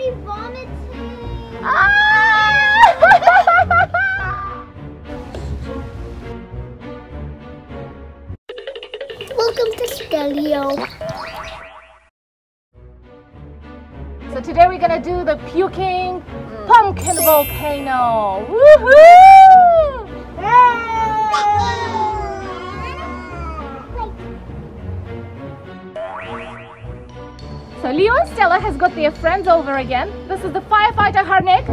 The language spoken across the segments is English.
already vomited. Ah! Welcome to Steleo. So today we're gonna do the puking pumpkin volcano. Woohoo! Yay! So Leo and Stella has got their friends over again. This is the firefighter Harnik.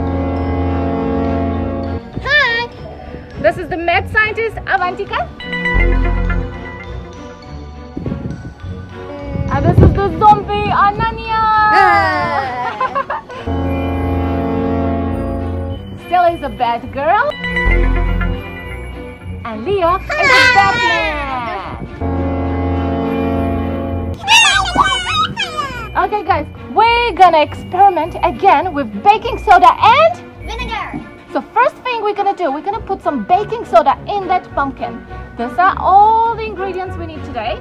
Hi! This is the mad scientist Avantika. And this is the zombie Ananya. Stella is a bad girl. And Leo is a bad man. Okay guys, we're gonna experiment again with baking soda and vinegar. So first thing we're gonna do, we're gonna put some baking soda in that pumpkin. Those are all the ingredients we need today.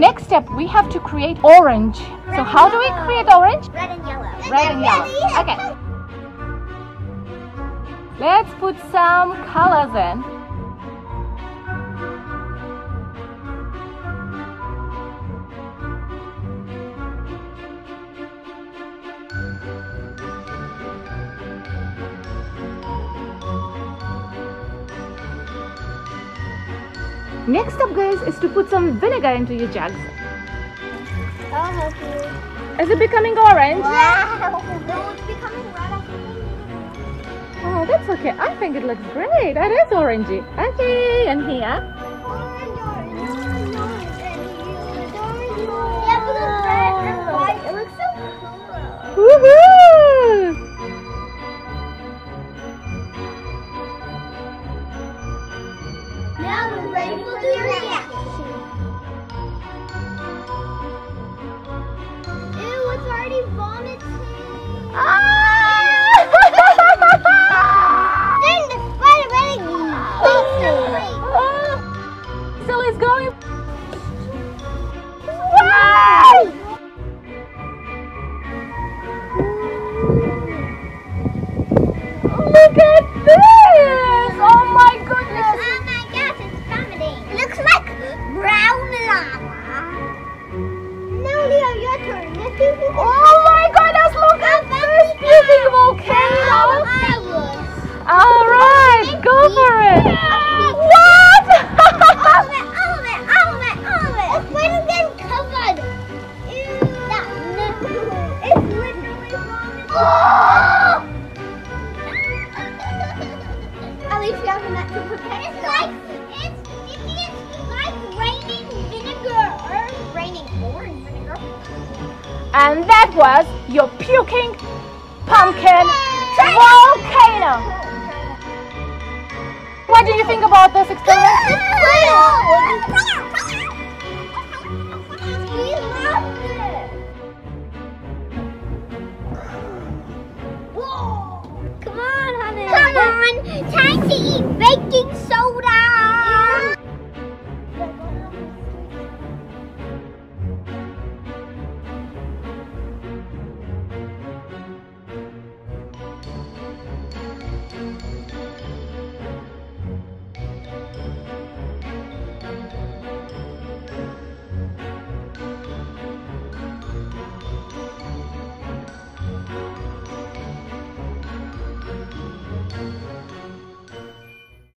Next step, we have to create orange. So how do we create orange? Red and yellow. Red and yellow. Okay. Let's put some colors in. Next up guys is to put some vinegar into your jugs. I'll help you. Is it becoming orange? Wow. No, it's becoming red. I think we need it. Oh, that's okay. I think it looks great. That is orangey. Okay, and here. Orange, orange. No, orange. Yeah, but it's red and white. It looks so cool. Woohoo! Look at this! Oh my goodness! Oh my gosh, it's vomiting. Looks like brown lava. Now Leo, your turn. Oh my goodness, look at this puking volcano! Alright, go for it! What? All of it, all of it, all of it, all of it! It's literally covered! It's literally vomiting! And that was your puking pumpkin volcano. What do you think about this experience? We loved it. Come on, honey. Come on. Time to eat baking